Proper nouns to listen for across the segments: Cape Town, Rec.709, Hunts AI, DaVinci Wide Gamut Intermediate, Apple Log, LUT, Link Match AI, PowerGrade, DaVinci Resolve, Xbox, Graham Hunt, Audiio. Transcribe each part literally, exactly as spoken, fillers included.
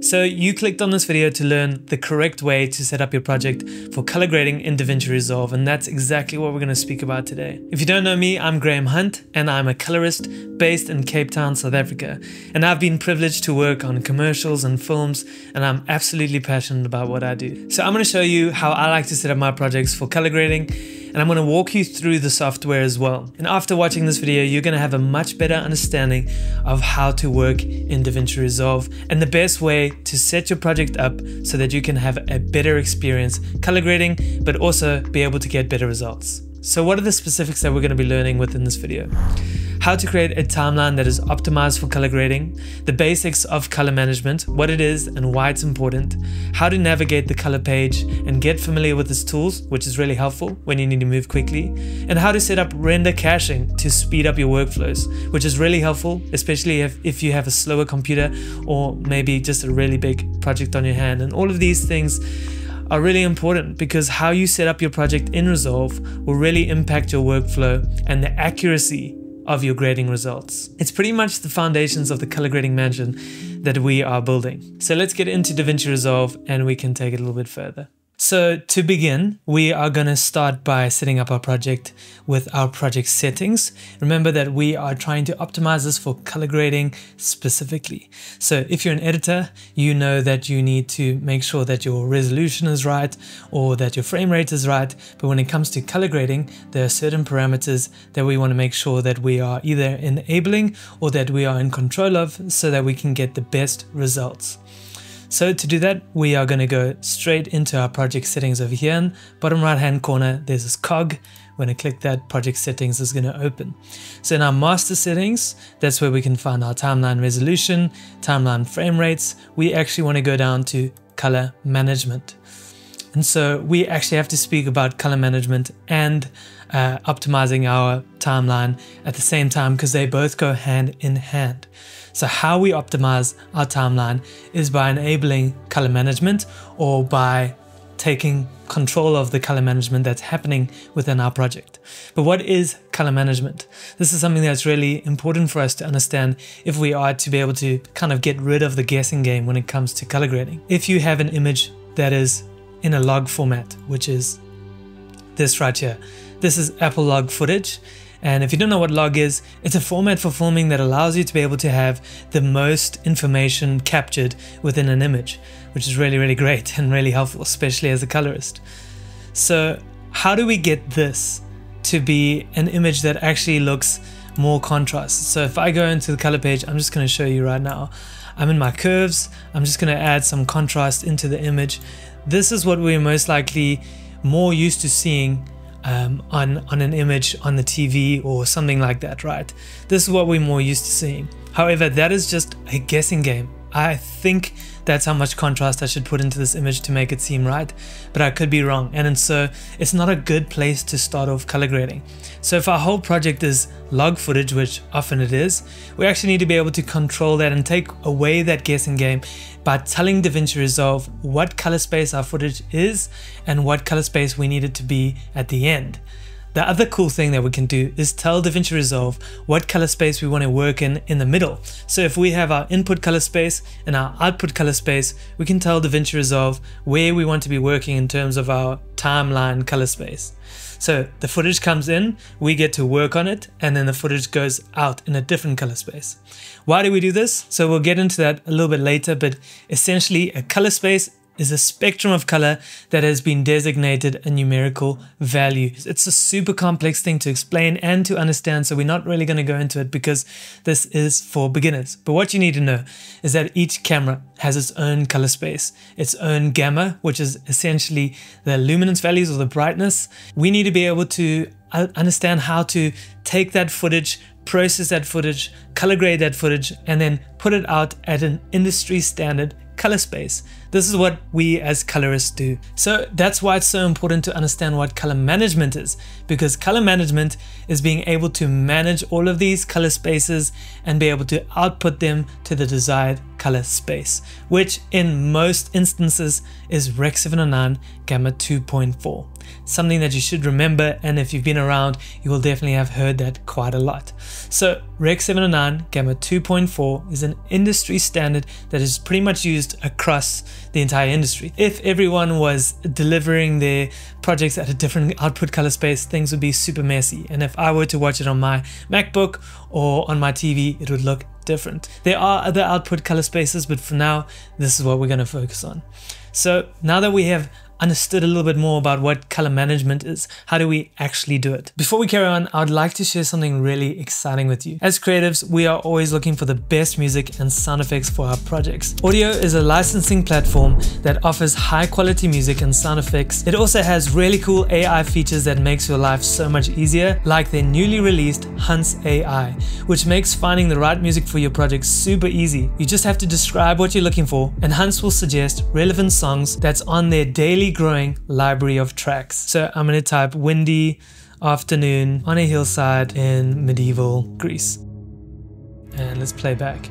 So you clicked on this video to learn the correct way to set up your project for color grading in DaVinci Resolve, and that's exactly what we're going to speak about today. If you don't know me, I'm Graham Hunt and I'm a colorist based in Cape Town, South Africa, and I've been privileged to work on commercials and films, and I'm absolutely passionate about what I do. So I'm going to show you how I like to set up my projects for color grading, and I'm going to walk you through the software as well. And after watching this video, you're going to have a much better understanding of how to work in DaVinci Resolve and the best way to set your project up so that you can have a better experience color grading, but also be able to get better results. So what are the specifics that we're going to be learning within this video? How to create a timeline that is optimized for color grading, the basics of color management, what it is and why it's important, how to navigate the color page and get familiar with its tools, which is really helpful when you need to move quickly, and how to set up render caching to speed up your workflows, which is really helpful, especially if, if you have a slower computer or maybe just a really big project on your hand. And all of these things are really important because how you set up your project in Resolve will really impact your workflow and the accuracy of your grading results. It's pretty much the foundations of the color grading mansion that we are building. So let's get into DaVinci Resolve and we can take it a little bit further. So to begin, we are going to start by setting up our project with our project settings. Remember that we are trying to optimize this for color grading specifically. So if you're an editor, you know that you need to make sure that your resolution is right or that your frame rate is right. But when it comes to color grading, there are certain parameters that we want to make sure that we are either enabling or that we are in control of so that we can get the best results. So to do that, we are going to go straight into our project settings over here. In bottom right hand corner, there's this cog. When I click that, project settings is going to open. So in our master settings, that's where we can find our timeline resolution, timeline frame rates. We actually want to go down to color management. And so we actually have to speak about color management and uh, optimizing our timeline at the same time because they both go hand in hand. So how we optimize our timeline is by enabling color management or by taking control of the color management that's happening within our project. But what is color management? This is something that's really important for us to understand if we are to be able to kind of get rid of the guessing game when it comes to color grading. If you have an image that is in a log format, which is this right here. This is Apple Log footage. And if you don't know what log is, it's a format for filming that allows you to be able to have the most information captured within an image, which is really, really great and really helpful, especially as a colorist. So how do we get this to be an image that actually looks more contrast? So if I go into the color page, I'm just going to show you right now. I'm in my curves. I'm just going to add some contrast into the image. This is what we're most likely more used to seeing um, on, on an image on the T V or something like that, right? This is what we're more used to seeing. However, that is just a guessing game. I think that's how much contrast I should put into this image to make it seem right, but I could be wrong. And so it's not a good place to start off color grading. So if our whole project is log footage, which often it is, we actually need to be able to control that and take away that guessing game by telling DaVinci Resolve what color space our footage is and what color space we need it to be at the end. The other cool thing that we can do is tell DaVinci Resolve what color space we want to work in in the middle. So if we have our input color space and our output color space, we can tell DaVinci Resolve where we want to be working in terms of our timeline color space. So the footage comes in, we get to work on it, and then the footage goes out in a different color space. Why do we do this? So we'll get into that a little bit later, but essentially a color space is a spectrum of color that has been designated a numerical value. It's a super complex thing to explain and to understand, so we're not really going to go into it because this is for beginners. But what you need to know is that each camera has its own color space, its own gamma, which is essentially the luminance values or the brightness. We need to be able to understand how to take that footage, process that footage, color grade that footage, and then put it out at an industry standard color space. This is what we as colorists do. So that's why it's so important to understand what color management is, because color management is being able to manage all of these color spaces and be able to output them to the desired color space, which in most instances is Rec seven oh nine Gamma two point four. Something that you should remember, and if you've been around, you will definitely have heard that quite a lot. So Rec seven oh nine Gamma two point four is an industry standard that is pretty much used across the entire industry. If everyone was delivering their projects at a different output color space, things would be super messy. And if I were to watch it on my MacBook or on my T V, it would look different. There are other output color spaces, but for now, this is what we're going to focus on. So now that we have understood a little bit more about what color management is, how do we actually do it? Before we carry on, I'd like to share something really exciting with you. As creatives, we are always looking for the best music and sound effects for our projects. Audiio is a licensing platform that offers high quality music and sound effects. It also has really cool A I features that makes your life so much easier, like their newly released Hunts A I, which makes finding the right music for your project super easy. You just have to describe what you're looking for, and Hunts will suggest relevant songs that's on their daily growing library of tracks. So I'm going to type windy afternoon on a hillside in medieval Greece, and let's play back.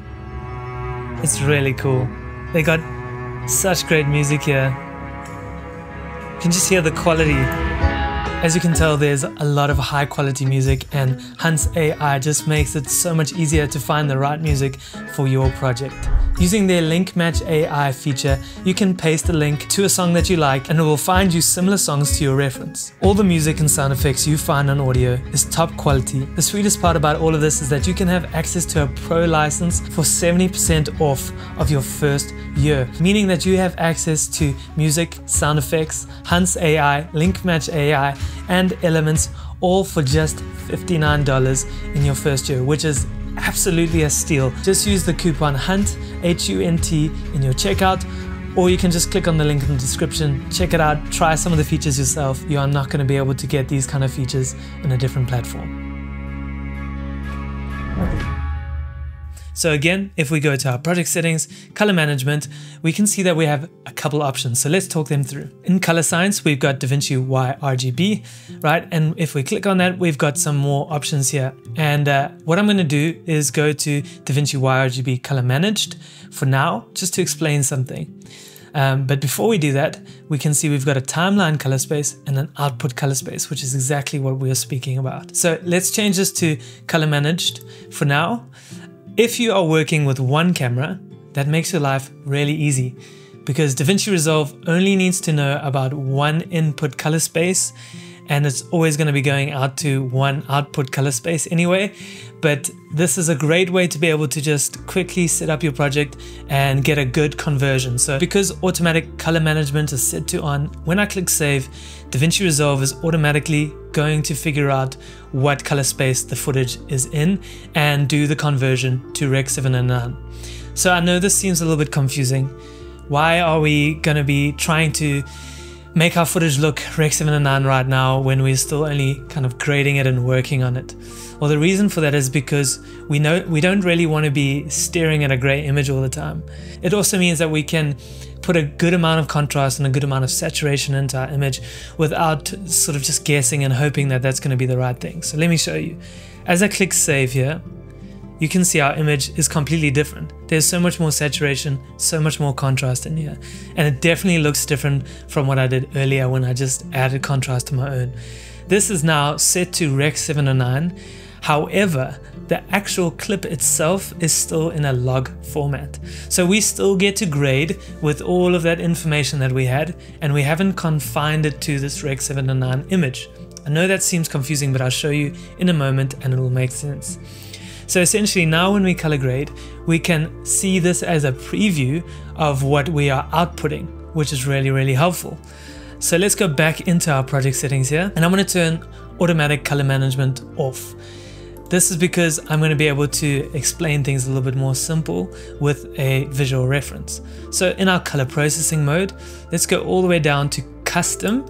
It's really cool. They got such great music here. You can just hear the quality. As you can tell, there's a lot of high quality music, and Hunts A I just makes it so much easier to find the right music for your project. Using their Link Match A I feature, you can paste a link to a song that you like, and it will find you similar songs to your reference. All the music and sound effects you find on Audiio is top quality. The sweetest part about all of this is that you can have access to a pro license for seventy percent off of your first year, meaning that you have access to music, sound effects, Hunts A I, Link Match A I, and elements, all for just fifty-nine dollars in your first year, which is absolutely a steal. Just use the coupon HUNT, H U N T, in your checkout, or you can just click on the link in the description, check it out, try some of the features yourself. You are not going to be able to get these kind of features in a different platform. So again, if we go to our project settings, color management, we can see that we have a couple options. So let's talk them through. In color science, we've got DaVinci Y R G B, right? And if we click on that, we've got some more options here. And uh, what I'm gonna do is go to DaVinci Y R G B color managed for now, just to explain something. Um, but before we do that, we can see we've got a timeline color space and an output color space, which is exactly what we are speaking about. So let's change this to color managed for now. If you are working with one camera, that makes your life really easy, because DaVinci Resolve only needs to know about one input color space, and it's always going to be going out to one output color space anyway. But this is a great way to be able to just quickly set up your project and get a good conversion. So because automatic color management is set to on, when I click save, DaVinci Resolve is automatically going to figure out what color space the footage is in and do the conversion to Rec seven oh nine. So I know this seems a little bit confusing. Why are we going to be trying to make our footage look Rec seven oh nine right now when we're still only kind of grading it and working on it? Well, the reason for that is because we know we don't really want to be staring at a gray image all the time. It also means that we can put a good amount of contrast and a good amount of saturation into our image without sort of just guessing and hoping that that's going to be the right thing. So let me show you. As I click save here, you can see our image is completely different. There's so much more saturation, so much more contrast in here, and it definitely looks different from what I did earlier when I just added contrast to my own. This is now set to Rec seven oh nine. However, the actual clip itself is still in a log format. So we still get to grade with all of that information that we had, and we haven't confined it to this Rec seven oh nine image. I know that seems confusing, but I'll show you in a moment and it will make sense. So essentially now when we color grade, we can see this as a preview of what we are outputting, which is really, really helpful. So let's go back into our project settings here, and I'm going to turn automatic color management off. This is because I'm going to be able to explain things a little bit more simple with a visual reference. So in our color processing mode, let's go all the way down to custom,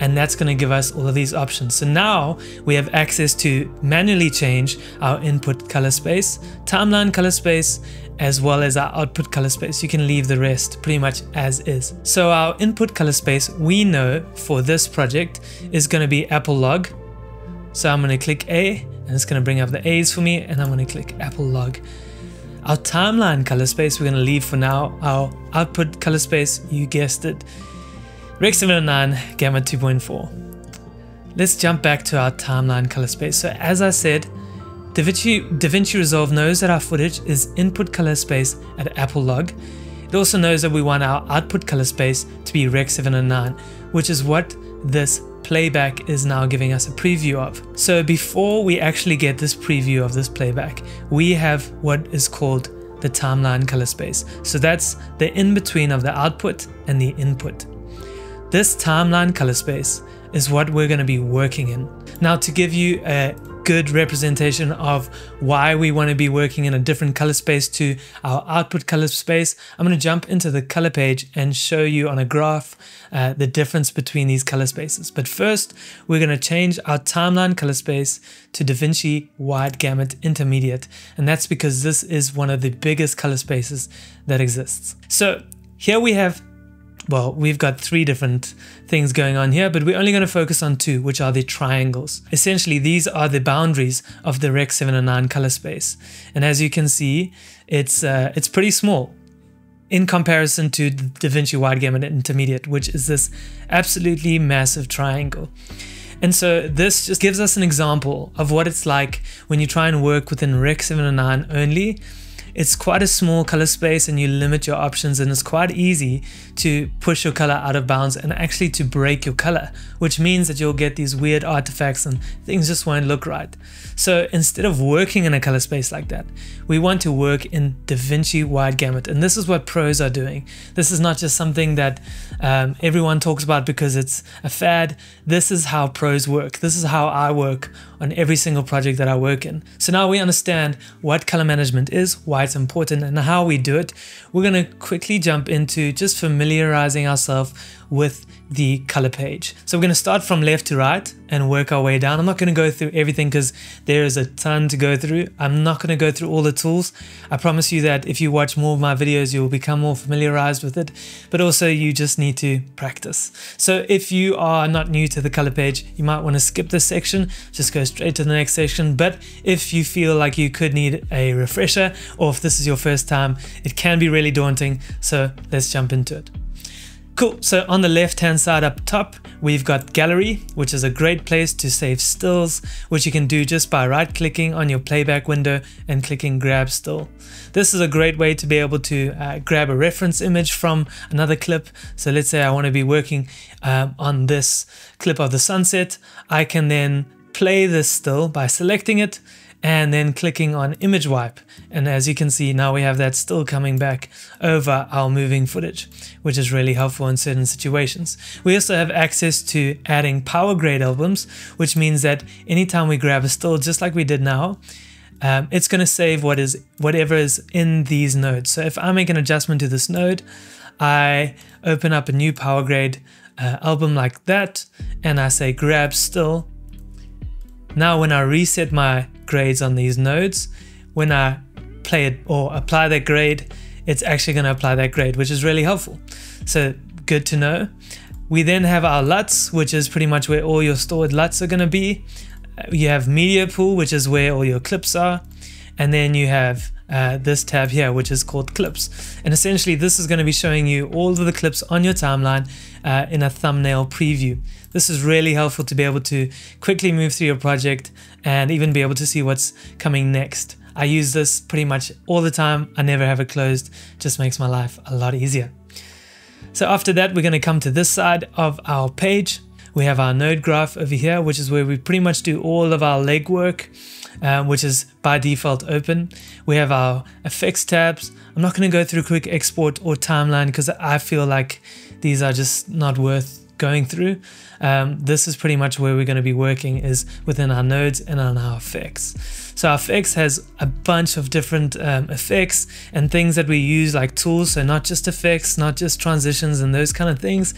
and that's going to give us all of these options. So now we have access to manually change our input color space, timeline color space, as well as our output color space. You can leave the rest pretty much as is. So our input color space, we know for this project is going to be Apple Log. So I'm going to click A, and it's going to bring up the A's for me, and I'm going to click Apple Log. Our timeline color space we're going to leave for now. Our output color space, you guessed it, Rec seven oh nine Gamma two point four. Let's jump back to our timeline color space. So as I said, DaVinci, DaVinci Resolve knows that our footage is input color space at Apple Log. It also knows that we want our output color space to be Rec seven oh nine, which is what this playback is now giving us a preview of. So before we actually get this preview of this playback, we have what is called the timeline color space. So that's the in-between of the output and the input. This timeline color space is what we're going to be working in. Now, to give you a good representation of why we want to be working in a different color space to our output color space, I'm going to jump into the color page and show you on a graph uh, the difference between these color spaces. But first, we're going to change our timeline color space to DaVinci Wide Gamut Intermediate, and that's because this is one of the biggest color spaces that exists. So here we have, well, we've got three different things going on here, but we're only going to focus on two, which are the triangles. Essentially, these are the boundaries of the Rec seven oh nine color space. And as you can see, it's, uh, it's pretty small in comparison to DaVinci Wide Gamut Intermediate, which is this absolutely massive triangle. And so this just gives us an example of what it's like when you try and work within Rec seven oh nine only. It's quite a small color space and you limit your options, and it's quite easy to push your color out of bounds and actually to break your color, which means that you'll get these weird artifacts and things just won't look right. So instead of working in a color space like that, we want to work in DaVinci Wide Gamut, and this is what pros are doing. This is not just something that um, everyone talks about because it's a fad. This is how pros work. This is how I work on every single project that I work in. So now we understand what color management is, why it's important, and how we do it. We're going to quickly jump into just familiarizing ourselves with the color page. So we're going to start from left to right and work our way down. I'm not going to go through everything because there is a ton to go through. I'm not going to go through all the tools. I promise you that if you watch more of my videos, you'll become more familiarized with it, but also you just need to practice. So if you are not new to the color page, you might want to skip this section, just go straight to the next section. But if you feel like you could need a refresher, or if this is your first time, it can be really daunting. So let's jump into it. Cool, so on the left hand side up top, we've got gallery, which is a great place to save stills, which you can do just by right clicking on your playback window and clicking grab still. This is a great way to be able to uh, grab a reference image from another clip. So let's say I want to be working um, on this clip of the sunset. I can then play this still by selecting it and then clicking on image wipe, and as you can see, now we have that still coming back over our moving footage, which is really helpful in certain situations. We also have access to adding PowerGrade albums, which means that anytime we grab a still, just like we did now, um, it's going to save what is whatever is in these nodes. So if I make an adjustment to this node, I open up a new PowerGrade uh, album like that, and I say grab still. Now when I reset my grades on these nodes, when I play it or apply that grade, it's actually going to apply that grade, which is really helpful. So good to know. We then have our L U Ts, which is pretty much where all your stored L U Ts are going to be. You have media pool, which is where all your clips are. And then you have uh, this tab here, which is called clips. And essentially this is going to be showing you all of the clips on your timeline uh, in a thumbnail preview. This is really helpful to be able to quickly move through your project and even be able to see what's coming next. I use this pretty much all the time. I never have it closed. Just makes my life a lot easier. So after that, we're going to come to this side of our page. We have our node graph over here, which is where we pretty much do all of our legwork, um, which is by default open. We have our effects tabs. I'm not going to go through quick export or timeline because I feel like these are just not worth going through. Um, this is pretty much where we're going to be working, is within our nodes and on our effects. So our effects has a bunch of different um, effects and things that we use, like tools. So not just effects, not just transitions and those kind of things,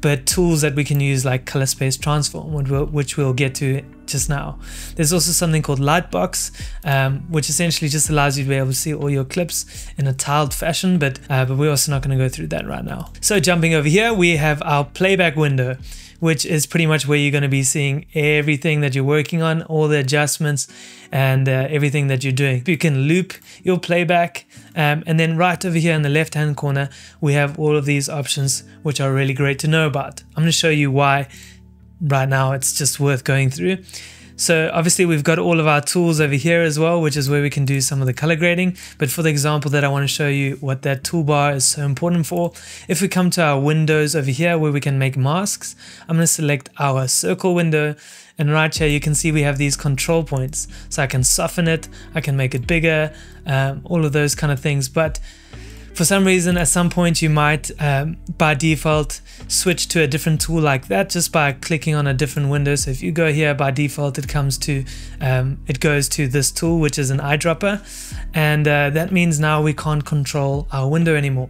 but tools that we can use like color space transform, which we'll, which we'll get to just now. There's also something called Lightbox, um, which essentially just allows you to be able to see all your clips in a tiled fashion, but, uh, but we're also not going to go through that right now. So jumping over here, we have our playback window, which is pretty much where you're going to be seeing everything that you're working on, all the adjustments and uh, everything that you're doing. You can loop your playback. Um, and then right over here in the left hand corner, we have all of these options, which are really great to know about. I'm going to show you why right now it's just worth going through. So obviously we've got all of our tools over here as well, which is where we can do some of the color grading. But for the example that I want to show you what that toolbar is so important for, if we come to our windows over here where we can make masks, I'm going to select our circle window. And right here, you can see we have these control points. So I can soften it, I can make it bigger, um, all of those kind of things. But for some reason, at some point, you might, um, by default, switch to a different tool like that just by clicking on a different window. So if you go here, by default, it comes to, um, it goes to this tool, which is an eyedropper. And uh, that means now we can't control our window anymore.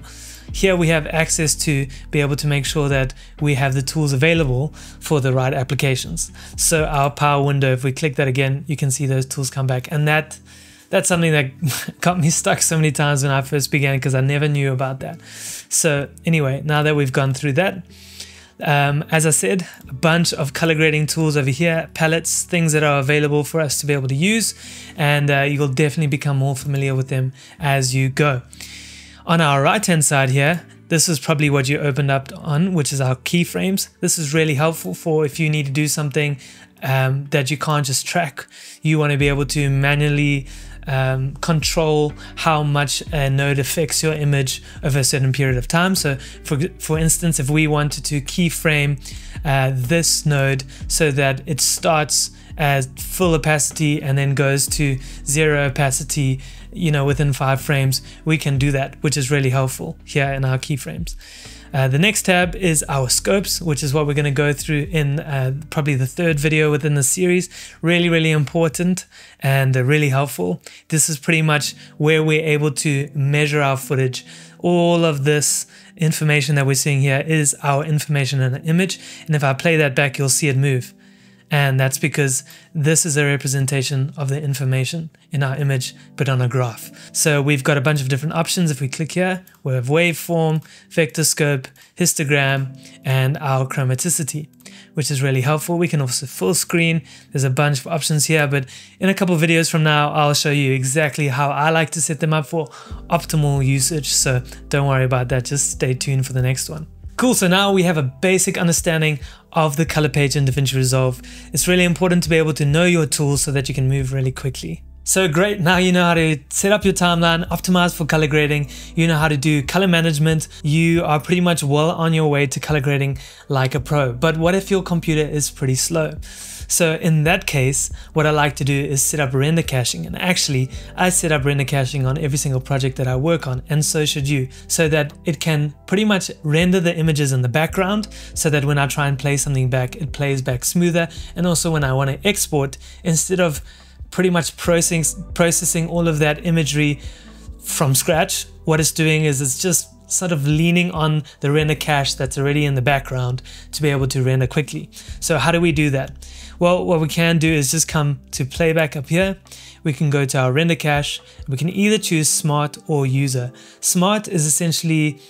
Here we have access to be able to make sure that we have the tools available for the right applications. So our power window, if we click that again, you can see those tools come back. And that that's something that got me stuck so many times when I first began, because I never knew about that. So anyway, now that we've gone through that, um, as I said, a bunch of color grading tools over here, palettes, things that are available for us to be able to use. And uh, you'll definitely become more familiar with them as you go. On our right hand side here, this is probably what you opened up on, which is our keyframes. This is really helpful for if you need to do something um, that you can't just track. You want to be able to manually um, control how much a node affects your image over a certain period of time. So for, for instance, if we wanted to keyframe uh, this node so that it starts as full opacity and then goes to zero opacity, you know, within five frames, we can do that, which is really helpful here in our keyframes. Uh, the next tab is our scopes, which is what we're going to go through in uh, probably the third video within the series. Really, really important and uh, really helpful. This is pretty much where we're able to measure our footage. All of this information that we're seeing here is our information in an image. And if I play that back, you'll see it move. And that's because this is a representation of the information in our image, but on a graph. So we've got a bunch of different options. If we click here, we have waveform, vector scope, histogram, and our chromaticity, which is really helpful. We can also full screen. There's a bunch of options here, but in a couple of videos from now, I'll show you exactly how I like to set them up for optimal usage. So don't worry about that. Just stay tuned for the next one. Cool, so now we have a basic understanding of the color page in DaVinci Resolve. It's really important to be able to know your tools so that you can move really quickly. So great, now you know how to set up your timeline, optimize for color grading, you know how to do color management, you are pretty much well on your way to color grading like a pro. But what if your computer is pretty slow? So in that case, what I like to do is set up render caching. And actually, I set up render caching on every single project that I work on, and so should you, so that it can pretty much render the images in the background so that when I try and play something back, it plays back smoother. And also when I want to export, instead of pretty much processing, processing all of that imagery from scratch, what it's doing is it's just sort of leaning on the render cache that's already in the background to be able to render quickly. So how do we do that? Well, what we can do is just come to playback up here. We can go to our render cache. We can either choose smart or user. Smart is essentially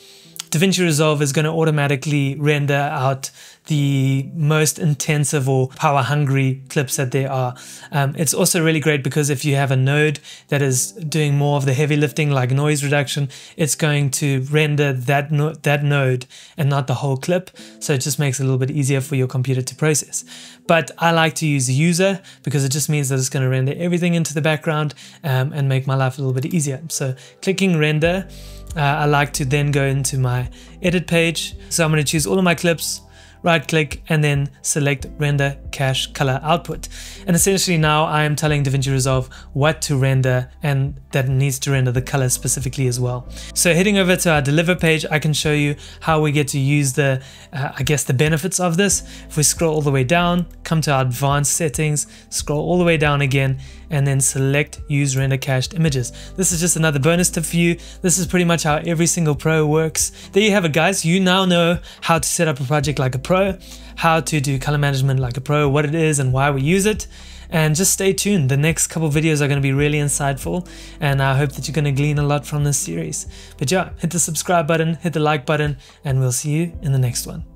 DaVinci Resolve is going to automatically render out the most intensive or power hungry clips that there are. Um, it's also really great because if you have a node that is doing more of the heavy lifting like noise reduction, it's going to render that, no that node and not the whole clip. So it just makes it a little bit easier for your computer to process. But I like to use user because it just means that it's going to render everything into the background um, and make my life a little bit easier. So clicking render, uh, I like to then go into my edit page. So I'm going to choose all of my clips, right click, and then select render cache color output. And essentially now I am telling DaVinci Resolve what to render, and that needs to render the color specifically as well. So heading over to our deliver page, I can show you how we get to use the, uh, I guess the benefits of this. If we scroll all the way down, come to our advanced settings, scroll all the way down again, and then select use render cached images. This is just another bonus tip for you. This is pretty much how every single pro works. There you have it, guys. You now know how to set up a project like a pro, how to do color management like a pro, what it is and why we use it. And just stay tuned. The next couple videos are going to be really insightful, and I hope that you're going to glean a lot from this series. But yeah, hit the subscribe button, hit the like button, and we'll see you in the next one.